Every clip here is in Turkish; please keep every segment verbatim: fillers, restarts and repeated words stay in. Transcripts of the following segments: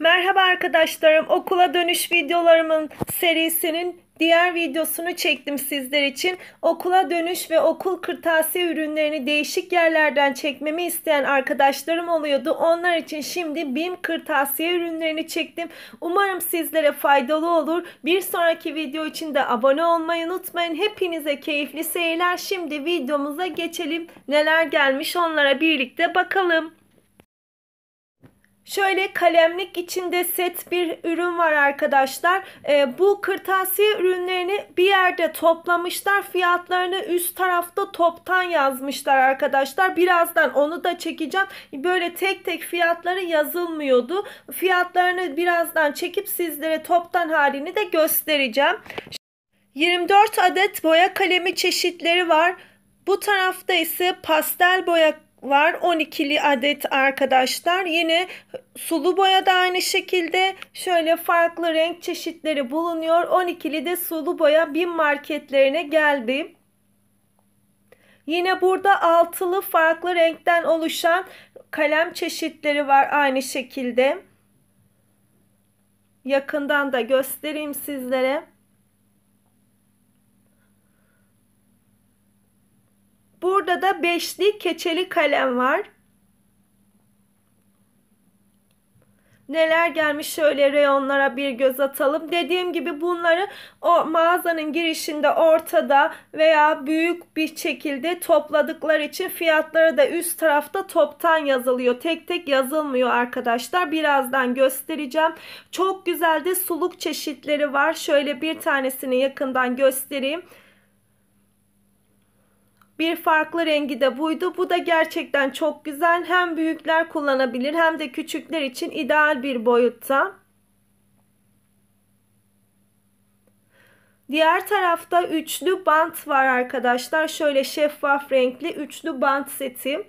Merhaba arkadaşlarım, okula dönüş videolarımın serisinin diğer videosunu çektim sizler için. Okula dönüş ve okul kırtasiye ürünlerini değişik yerlerden çekmemi isteyen arkadaşlarım oluyordu. Onlar için şimdi BİM kırtasiye ürünlerini çektim. Umarım sizlere faydalı olur. Bir sonraki video için de abone olmayı unutmayın. Hepinize keyifli seyirler. Şimdi videomuza geçelim. Neler gelmiş onlara birlikte bakalım. Şöyle kalemlik içinde set bir ürün var arkadaşlar. E, bu kırtasiye ürünlerini bir yerde toplamışlar. Fiyatlarını üst tarafta toptan yazmışlar arkadaşlar. Birazdan onu da çekeceğim. Böyle tek tek fiyatları yazılmıyordu. Fiyatlarını birazdan çekip sizlere toptan halini de göstereceğim. yirmi dört adet boya kalemi çeşitleri var. Bu tarafta ise pastel boya var, on ikili adet arkadaşlar. Yine sulu boya da aynı şekilde şöyle farklı renk çeşitleri bulunuyor. on ikili de sulu boya BİM marketlerine geldi. Yine burada altılı farklı renkten oluşan kalem çeşitleri var aynı şekilde. Yakından da göstereyim sizlere. Burada da beşli keçeli kalem var. Neler gelmiş şöyle reyonlara bir göz atalım. Dediğim gibi bunları o mağazanın girişinde ortada veya büyük bir şekilde topladıkları için fiyatları da üst tarafta toptan yazılıyor. Tek tek yazılmıyor arkadaşlar. Birazdan göstereceğim. Çok güzel de suluk çeşitleri var. Şöyle bir tanesini yakından göstereyim. Bir farklı rengi de buydu. Bu da gerçekten çok güzel. Hem büyükler kullanabilir hem de küçükler için ideal bir boyutta. Diğer tarafta üçlü bant var arkadaşlar. Şöyle şeffaf renkli üçlü bant seti.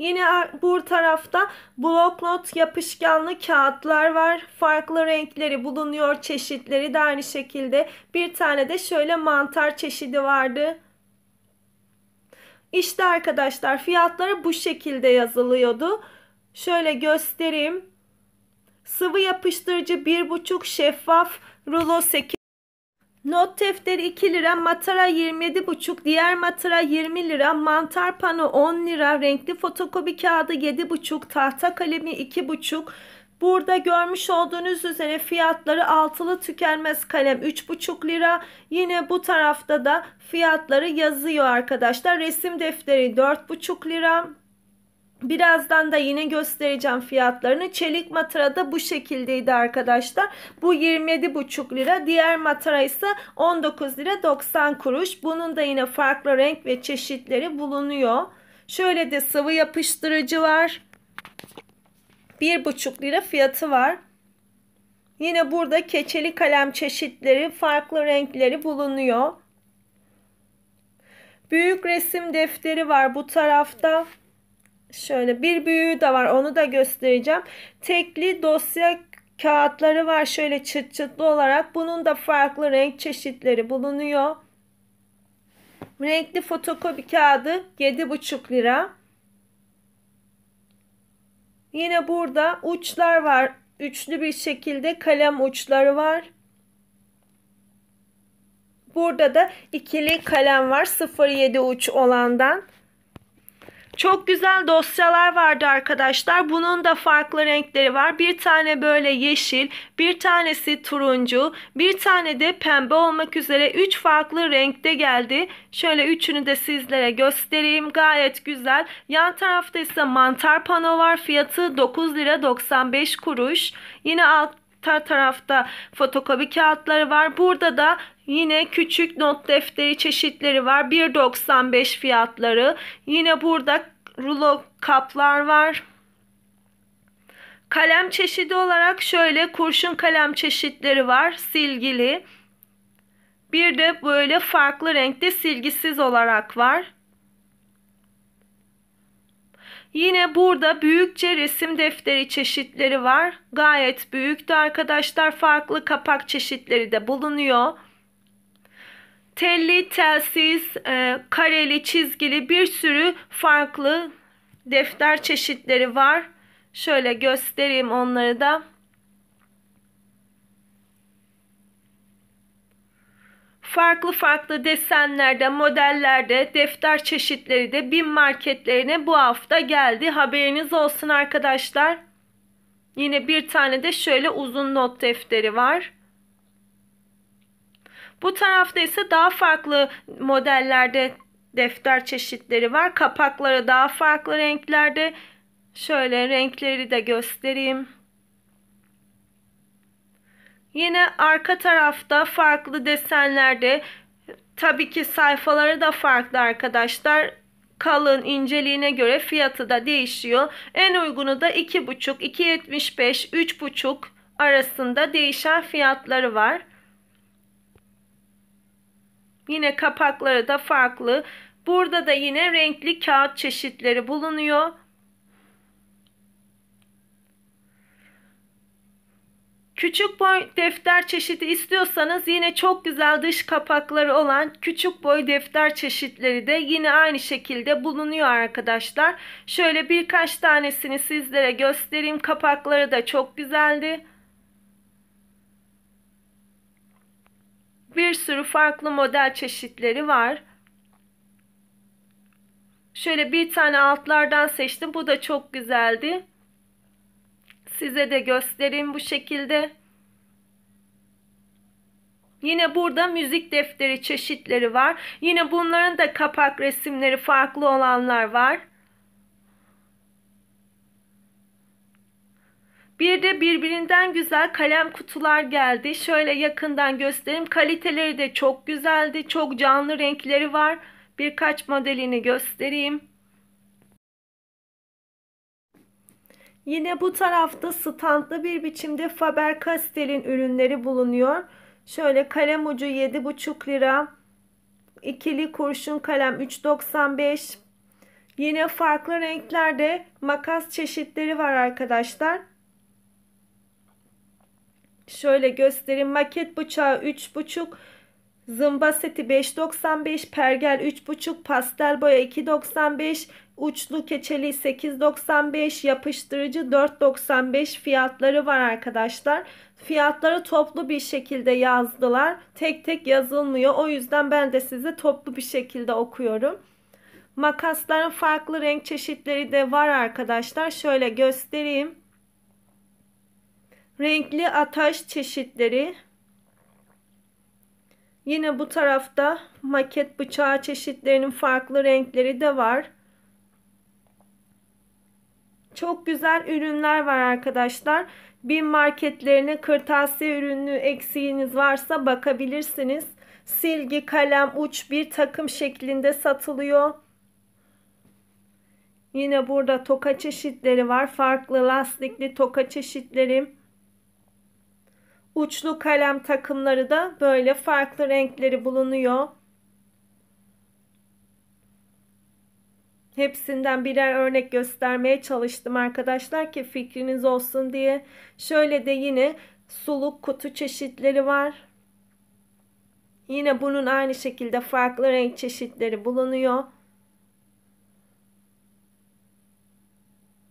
Yine bu tarafta bloknot yapışkanlı kağıtlar var. Farklı renkleri bulunuyor. Çeşitleri de aynı şekilde. Bir tane de şöyle mantar çeşidi vardı. İşte arkadaşlar fiyatları bu şekilde yazılıyordu. Şöyle göstereyim. Sıvı yapıştırıcı bir buçuk, şeffaf rulo sekiz. Not defteri iki lira, matara yirmi yedi buçuk, diğer matara yirmi lira, mantar pano on lira, renkli fotokopi kağıdı yedi buçuk, tahta kalemi iki buçuk. Burada görmüş olduğunuz üzere fiyatları altılı tükenmez kalem üç buçuk lira. Yine bu tarafta da fiyatları yazıyor arkadaşlar. Resim defteri dört buçuk lira. Birazdan da yine göstereceğim fiyatlarını. Çelik matara da bu şekildeydi arkadaşlar. Bu yirmi yedi buçuk lira. Diğer matara ise on dokuz lira doksan kuruş. Bunun da yine farklı renk ve çeşitleri bulunuyor. Şöyle de sıvı yapıştırıcı var. bir buçuk lira fiyatı var. Yine burada keçeli kalem çeşitleri, farklı renkleri bulunuyor. Büyük resim defteri var bu tarafta. Şöyle bir büyüğü de var, onu da göstereceğim. Tekli dosya kağıtları var şöyle çıt çıtlı olarak. Bunun da farklı renk çeşitleri bulunuyor. Renkli fotokopi kağıdı yedi buçuk lira. Yine burada uçlar var. Üçlü bir şekilde kalem uçları var. Burada da ikili kalem var, sıfır yedi uç olandan. Çok güzel dosyalar vardı arkadaşlar. Bunun da farklı renkleri var. Bir tane böyle yeşil, bir tanesi turuncu, bir tane de pembe olmak üzere üç farklı renkte geldi. Şöyle üçünü de sizlere göstereyim. Gayet güzel. Yan tarafta ise mantar pano var. Fiyatı dokuz lira doksan beş kuruş. Yine alt tarafta fotokopi kağıtları var. Burada da yine küçük not defteri çeşitleri var. bir doksan beş fiyatları. Yine burada rulo kaplar var. Kalem çeşidi olarak şöyle kurşun kalem çeşitleri var. Silgili. Bir de böyle farklı renkte silgisiz olarak var. Yine burada büyükçe resim defteri çeşitleri var. Gayet büyüktü arkadaşlar. Farklı kapak çeşitleri de bulunuyor. Telli, telsiz, e, kareli, çizgili bir sürü farklı defter çeşitleri var. Şöyle göstereyim onları da. Farklı farklı desenlerde, modellerde, defter çeşitleri de BİM marketlerine bu hafta geldi. Haberiniz olsun arkadaşlar. Yine bir tane de şöyle uzun not defteri var. Bu tarafta ise daha farklı modellerde defter çeşitleri var. Kapakları daha farklı renklerde. Şöyle renkleri de göstereyim. Yine arka tarafta farklı desenlerde, tabii ki sayfaları da farklı arkadaşlar. Kalın, inceliğine göre fiyatı da değişiyor. En uygunu da iki buçuk, iki yetmiş beş, üç buçuk arasında değişen fiyatları var. Yine kapakları da farklı. Burada da yine renkli kağıt çeşitleri bulunuyor. Küçük boy defter çeşidi istiyorsanız yine çok güzel dış kapakları olan küçük boy defter çeşitleri de yine aynı şekilde bulunuyor arkadaşlar. Şöyle birkaç tanesini sizlere göstereyim. Kapakları da çok güzeldi. Bir sürü farklı model çeşitleri var. Şöyle bir tane altlardan seçtim. Bu da çok güzeldi. Size de göstereyim bu şekilde. Yine burada müzik defteri çeşitleri var. Yine bunların da kapak resimleri farklı olanlar var. Bir de birbirinden güzel kalem kutular geldi. Şöyle yakından göstereyim. Kaliteleri de çok güzeldi. Çok canlı renkleri var. Birkaç modelini göstereyim. Yine bu tarafta standlı bir biçimde Faber-Castell'in ürünleri bulunuyor. Şöyle kalem ucu yedi buçuk lira. İkili kurşun kalem üç doksan beş. Yine farklı renklerde makas çeşitleri var arkadaşlar. Şöyle göstereyim. Maket bıçağı üç buçuk. Zımba seti beş doksan beş. Pergel üç buçuk. Pastel boya iki doksan beş. Uçlu keçeli sekiz doksan beş, yapıştırıcı dört doksan beş fiyatları var arkadaşlar. Fiyatları toplu bir şekilde yazdılar. Tek tek yazılmıyor. O yüzden ben de size toplu bir şekilde okuyorum. Makasların farklı renk çeşitleri de var arkadaşlar. Şöyle göstereyim. Renkli ataş çeşitleri. Yine bu tarafta maket bıçağı çeşitlerinin farklı renkleri de var. Çok güzel ürünler var arkadaşlar. BİM marketlerine kırtasiye ürünü eksiğiniz varsa bakabilirsiniz. Silgi, kalem, uç bir takım şeklinde satılıyor. Yine burada toka çeşitleri var. Farklı lastikli toka çeşitleri. Uçlu kalem takımları da böyle farklı renkleri bulunuyor. Hepsinden birer örnek göstermeye çalıştım arkadaşlar ki fikriniz olsun diye. Şöyle de yine suluk kutu çeşitleri var. Yine bunun aynı şekilde farklı renk çeşitleri bulunuyor.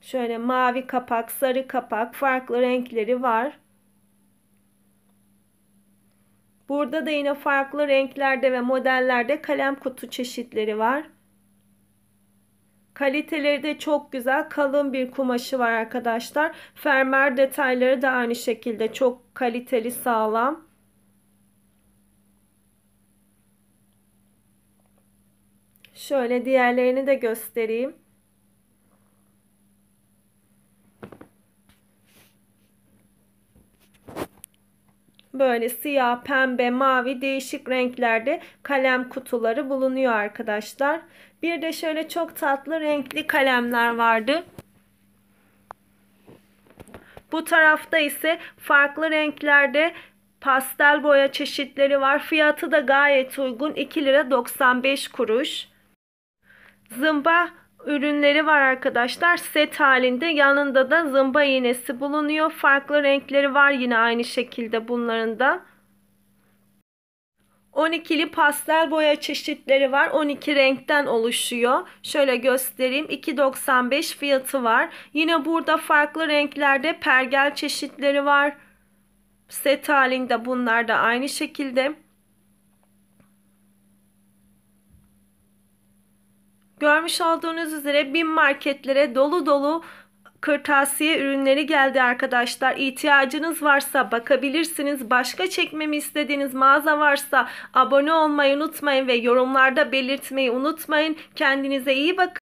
Şöyle mavi kapak, sarı kapak, farklı renkleri var. Burada da yine farklı renklerde ve modellerde kalem kutu çeşitleri var. Kaliteleri de çok güzel, kalın bir kumaşı var arkadaşlar. Fermuar detayları da aynı şekilde çok kaliteli, sağlam. Şöyle diğerlerini de göstereyim. Böyle siyah, pembe, mavi değişik renklerde kalem kutuları bulunuyor arkadaşlar. Bir de şöyle çok tatlı renkli kalemler vardı. Bu tarafta ise farklı renklerde pastel boya çeşitleri var. Fiyatı da gayet uygun. iki lira doksan beş kuruş. Zımba ürünleri var arkadaşlar. Set halinde, yanında da zımba iğnesi bulunuyor. Farklı renkleri var yine aynı şekilde bunların da. on ikili pastel boya çeşitleri var. on iki renkten oluşuyor. Şöyle göstereyim. iki doksan beş fiyatı var. Yine burada farklı renklerde pergel çeşitleri var. Set halinde bunlar da aynı şekilde. Görmüş olduğunuz üzere BİM marketlere dolu dolu kırtasiye ürünleri geldi arkadaşlar. İhtiyacınız varsa bakabilirsiniz. Başka çekmemi istediğiniz mağaza varsa abone olmayı unutmayın ve yorumlarda belirtmeyi unutmayın. Kendinize iyi bakın.